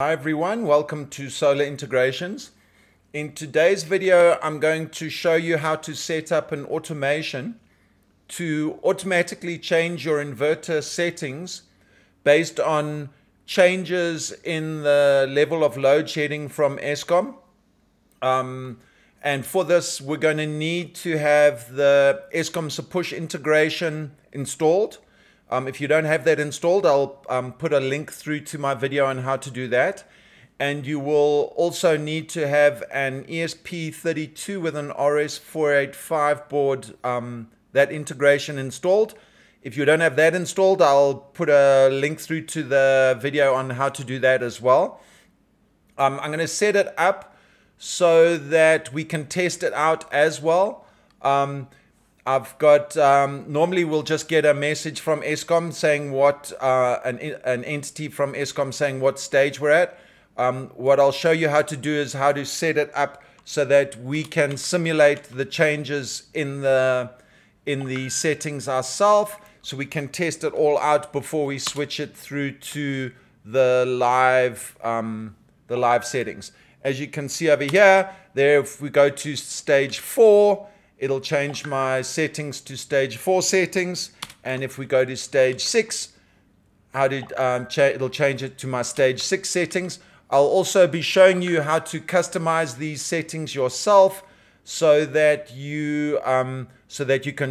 Hi everyone, welcome to Solar Integrations. In today's video, I'm going to show you how to set up an automation to automatically change your inverter settings based on changes in the level of load shedding from Eskom. And for this, we're going to need to have the Eskom Se Push integration installed. If you don't have that installed, I'll put a link through to my video on how to do that. And you will also need to have an ESP32 with an RS485 board, that integration installed. If you don't have that installed, I'll put a link through to the video on how to do that as well. I'm going to set it up so that we can test it out as well. I've got, normally we'll just get a message from Eskom saying what, an entity from Eskom saying what stage we're at. What I'll show you how to do is how to set it up so that we can simulate the changes in the settings ourselves, so we can test it all out before we switch it through to the live settings. As you can see over here, there if we go to stage 4, it'll change my settings to stage 4 settings. And if we go to stage 6, it'll change it to my stage 6 settings. I'll also be showing you how to customize these settings yourself so that you can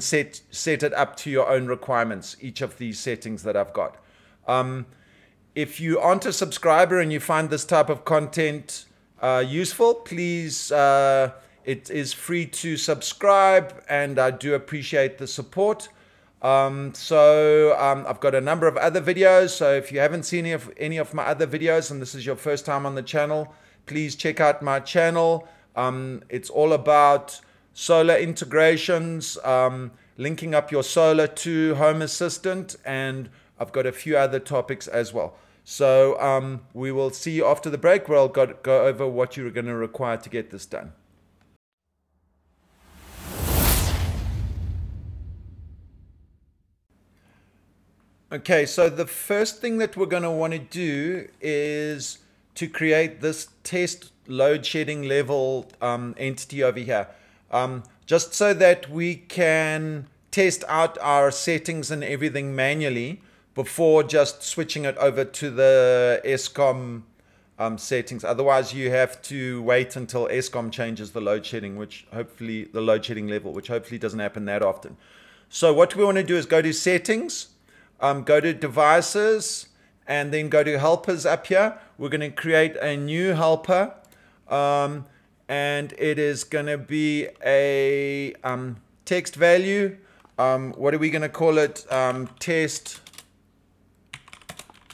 set it up to your own requirements, each of these settings that I've got. If you aren't a subscriber and you find this type of content useful, please... It is free to subscribe, and I do appreciate the support. I've got a number of other videos, so if you haven't seen any of my other videos and this is your first time on the channel, please check out my channel. It's all about solar integrations, linking up your solar to Home Assistant, and I've got a few other topics as well. So we will see you after the break, where I'll go over what you're going to require to get this done. Okay, so the first thing that we're going to want to do is to create this test load shedding level entity over here, just so that we can test out our settings and everything manually before just switching it over to the Eskom settings. Otherwise, you have to wait until Eskom changes the load shedding, which hopefully the load shedding level, which hopefully doesn't happen that often. So what we want to do is go to settings. Go to devices, and then go to helpers up here. We're going to create a new helper, and it is going to be a text value. What are we going to call it? Test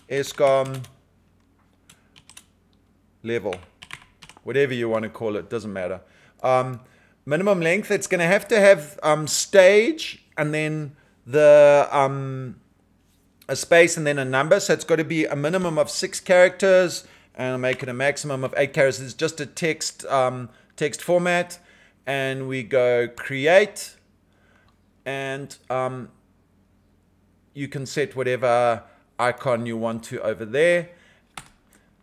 Eskom level, whatever you want to call it, doesn't matter. Minimum length, it's going to have stage, and then the a space and then a number, so it's got to be a minimum of 6 characters, and I'll make it a maximum of 8 characters. It's just a text text format, and we go create, and you can set whatever icon you want to over there.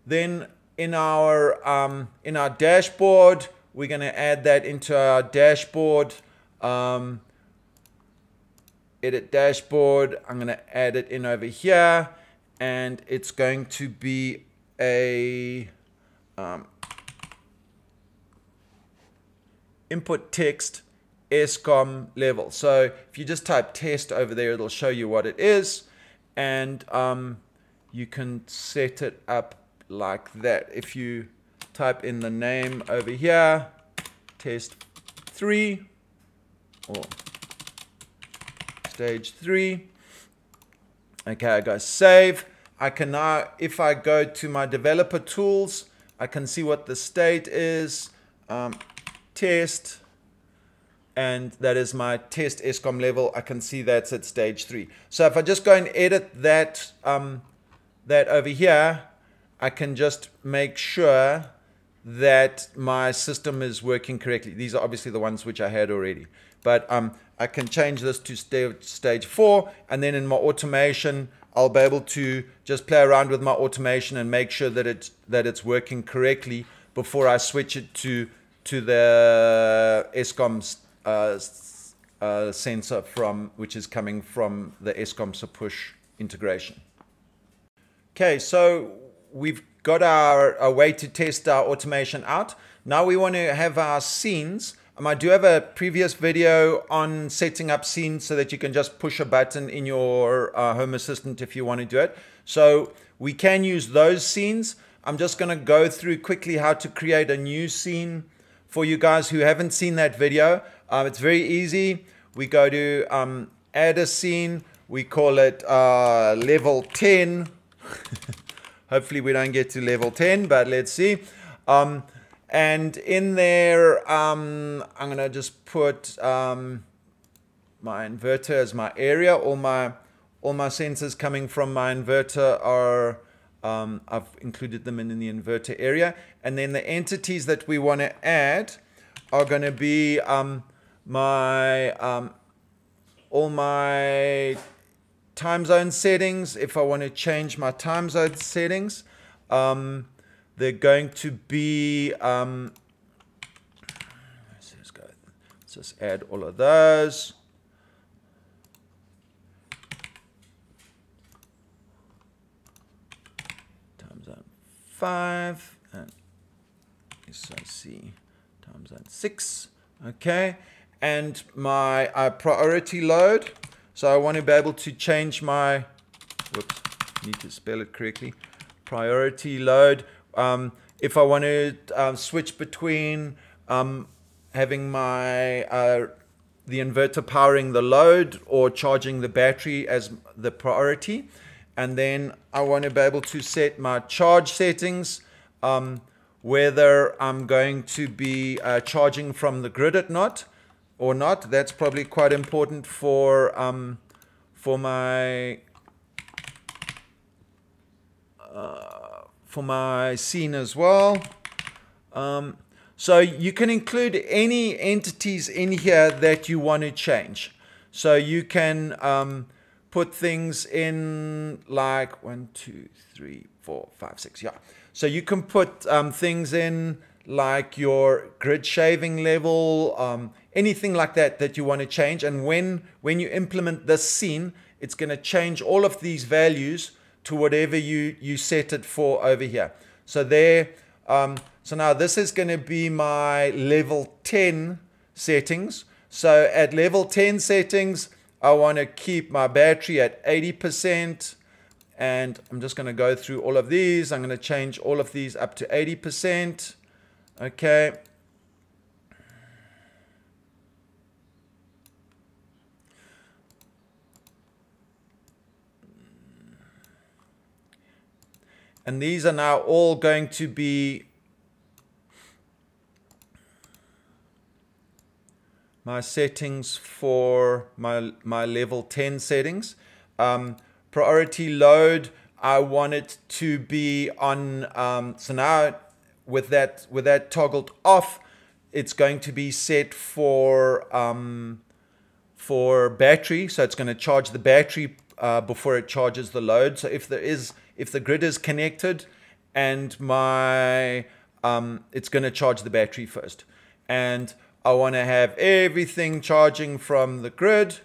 Then in our dashboard, we're going to add that into our dashboard. Edit dashboard, I'm going to add it in over here, and it's going to be a input text Eskom level. So if you just type test over there, it'll show you what it is, and you can set it up like that. If you type in the name over here, test 3 or stage 3. Okay, I go save. I can now, if I go to my developer tools, I can see what the state is, test, and that is my test Eskom level. I can see that's at stage 3. So if I just go and edit that, that over here, I can just make sure that my system is working correctly. These are obviously the ones which I had already, but I can change this to stage 4, and then in my automation I'll be able to just play around with my automation and make sure that it's working correctly before I switch it to the Eskom sensor which is coming from the Eskom Se Push integration. Okay, so we've got our way to test our automation out. Now we want to have our scenes. I do have a previous video on setting up scenes so that you can just push a button in your Home Assistant if you want to do it. So we can use those scenes. I'm just going to go through quickly how to create a new scene for you guys who haven't seen that video. It's very easy. We go to add a scene. We call it level 10. Hopefully we don't get to level 10, but let's see. And in there, I'm going to just put my inverter as my area. All my sensors coming from my inverter are, I've included them in the inverter area. And then the entities that we want to add are going to be all my time zone settings. If I want to change my time zone settings, they're going to be, let's just add all of those. Time zone 5 and SIC time zone 6. Okay. And my priority load. So I want to be able to change my, whoops, need to spell it correctly, priority load. If I want to switch between having my the inverter powering the load or charging the battery as the priority, and then I want to be able to set my charge settings, whether I'm going to be charging from the grid or not. That's probably quite important for my scene as well. So you can include any entities in here that you want to change. So you can put things in like 1, 2, 3, 4, 5, 6. Yeah. So you can put things in like your grid shaving level, anything like that that you want to change. And when you implement this scene, it's going to change all of these values to whatever you set it for over here. So there, so now this is going to be my level 10 settings. So at level 10 settings, I want to keep my battery at 80%. And I'm just going to go through all of these. I'm going to change all of these up to 80%. Okay. And these are now all going to be my settings for my level 10 settings. Priority load, I want it to be on, so now with that toggled off, it's going to be set for battery. So it's going to charge the battery before it charges the load. So if the grid is connected, and my it's going to charge the battery first. And I want to have everything charging from the grid.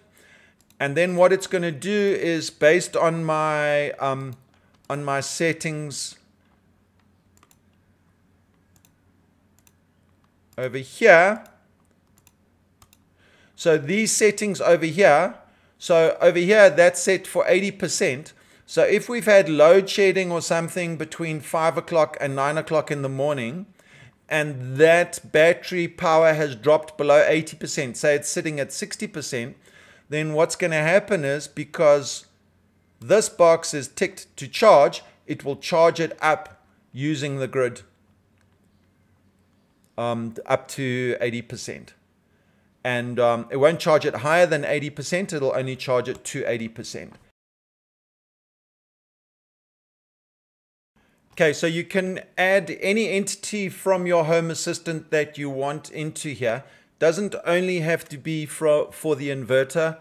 And then what it's going to do is, based on my settings over here. So these settings over here. So over here, that's set for 80%. So if we've had load shedding or something between 5 o'clock and 9 o'clock in the morning, and that battery power has dropped below 80%, say it's sitting at 60%, then what's going to happen is, because this box is ticked to charge, it will charge it up using the grid up to 80%. And it won't charge it higher than 80%, it'll only charge it to 80%. Okay, so you can add any entity from your Home Assistant that you want into here. Doesn't only have to be for the inverter.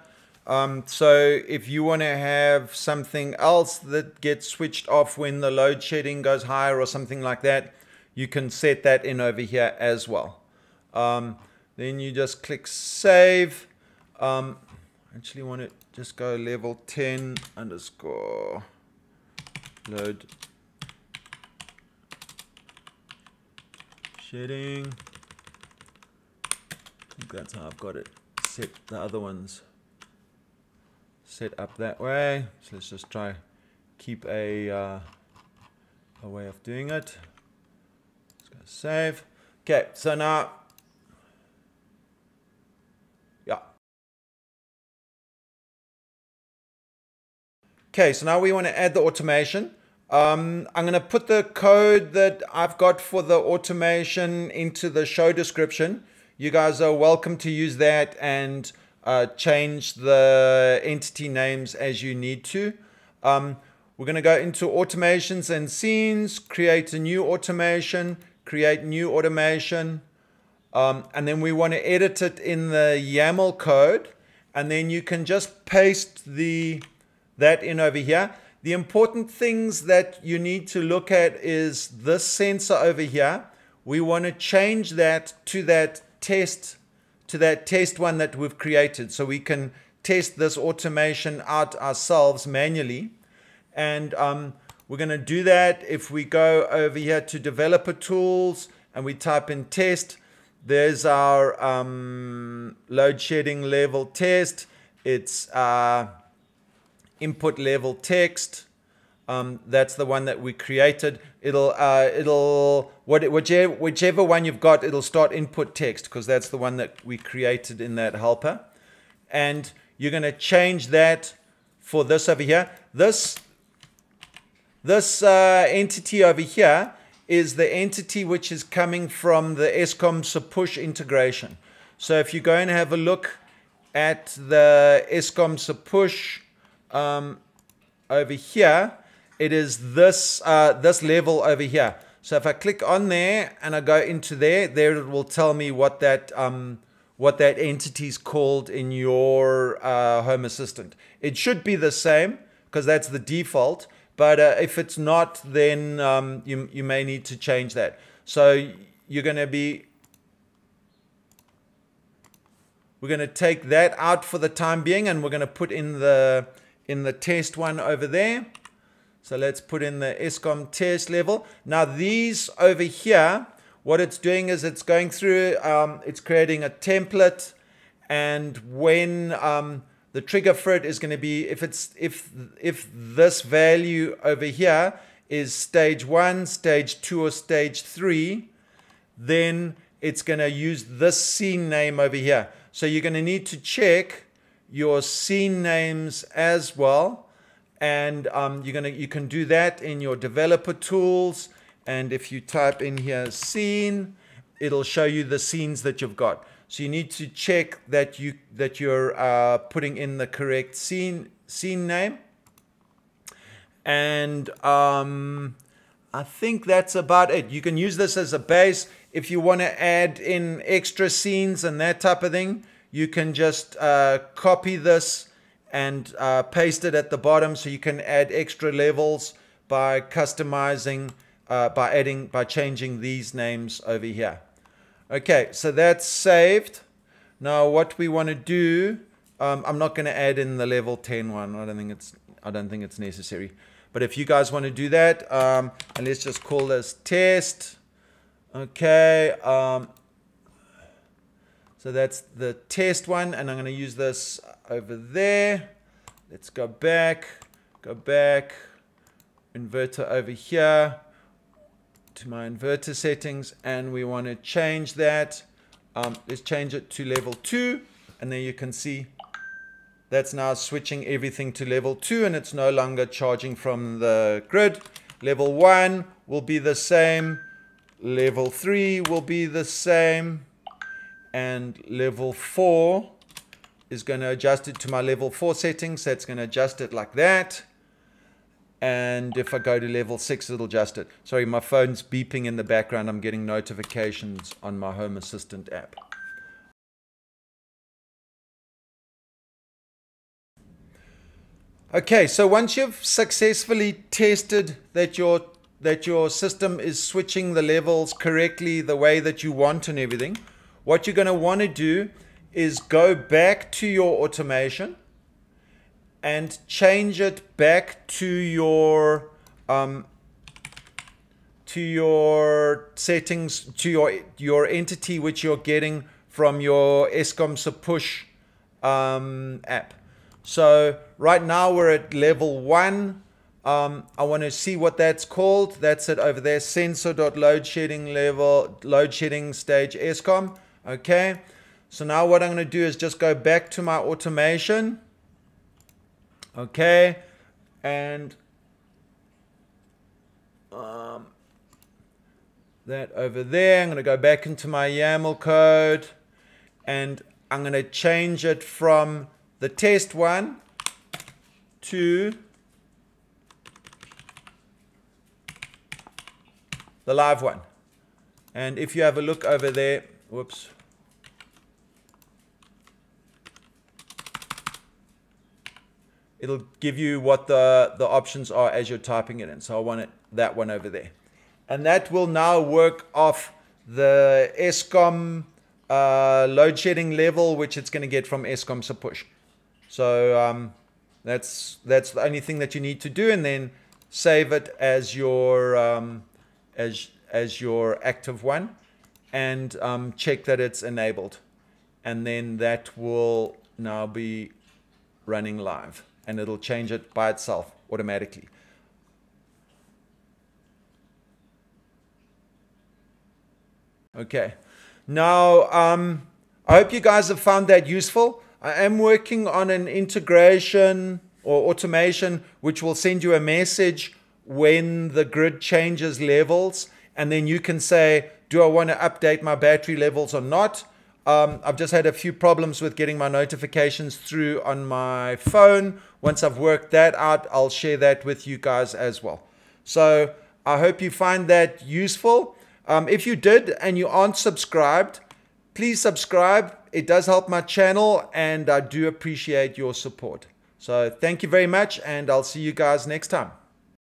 So if you want to have something else that gets switched off when the load shedding goes higher or something like that, you can set that in over here as well. Then you just click save. I actually want to just go level 10 underscore load shedding. I think that's how I've got it set. The other ones set up that way. So let's just try keep a way of doing it. Let's go save. Okay, so now we want to add the automation. I'm going to put the code that I've got for the automation into the show description. You guys are welcome to use that and change the entity names as you need to. We're going to go into automations and scenes, create a new automation, create new automation. And then we want to edit it in the YAML code. And then you can just paste that in over here. The important things that you need to look at is this sensor over here. We want to change that to that test one that we've created, so we can test this automation out ourselves manually. And we're going to do that if we go over here to developer tools and we type in test. There's our load shedding level test. It's input level text. That's the one that we created. It'll whichever one you've got, it'll start input text because that's the one that we created in that helper. And you're going to change that for this over here. This entity over here is the entity which is coming from the Eskom Se Push integration. So if you go and have a look at the Eskom Se Push over here, it is this level over here. So if I click on there and I go into there it will tell me what that entity is called in your Home Assistant. It should be the same because that's the default, but if it's not, then you may need to change that. So we're going to take that out for the time being, and we're going to put in the test one over there. So let's put in the Eskom test level. Now these over here, what it's doing is it's going through, it's creating a template, and when the trigger for it is going to be if this value over here is stage 1, stage 2 or stage 3, then it's going to use this scene name over here. So you're going to need to check your scene names as well, and you can do that in your developer tools. And if you type in here scene, it'll show you the scenes that you've got. So you need to check that you're putting in the correct scene name. And I think that's about it. You can use this as a base if you want to add in extra scenes and that type of thing. You can just copy this and paste it at the bottom, so you can add extra levels by customizing, by changing these names over here. Okay, so that's saved. Now what we want to do, I'm not going to add in the level 10 one. I don't think it's necessary. But if you guys want to do that, and let's just call this test. Okay. So that's the test one, and I'm going to use this over there. Let's go back, inverter over here to my inverter settings, and we want to change that. Let's change it to level 2, and there you can see that's now switching everything to level 2, and it's no longer charging from the grid. Level 1 will be the same. Level 3 will be the same. And level 4 is going to adjust it to my level 4 settings. So it's going to adjust it like that. And if I go to level 6, it'll adjust it. Sorry, my phone's beeping in the background. I'm getting notifications on my Home Assistant app. Okay, so once you've successfully tested that your system is switching the levels correctly the way that you want and everything, what you're going to want to do is go back to your automation and change it back to your settings, to your entity which you're getting from your Eskom Se Push app. So right now we're at level 1. I want to see what that's called. That's it over there, sensor.loadshedding level, load shedding stage Eskom. Okay, so now what I'm going to do is just go back to my automation. Okay, and that over there, I'm going to go back into my YAML code and I'm going to change it from the test one to the live one. And if you have a look over there, whoops. It'll give you what the options are as you're typing it in. So I want it, that one over there. And that will now work off the Eskom load shedding level, which it's going to get from Eskom Se Push. So that's the only thing that you need to do, and then save it as your as your active one, and check that it's enabled, and then that will now be running live, and it'll change it by itself automatically. Okay, now I hope you guys have found that useful. I am working on an integration or automation which will send you a message when the grid changes levels, and then you can say, do I want to update my battery levels or not? I've just had a few problems with getting my notifications through on my phone. Once I've worked that out, I'll share that with you guys as well. So I hope you find that useful. If you did and you aren't subscribed, please subscribe. It does help my channel, and I do appreciate your support. So thank you very much, and I'll see you guys next time.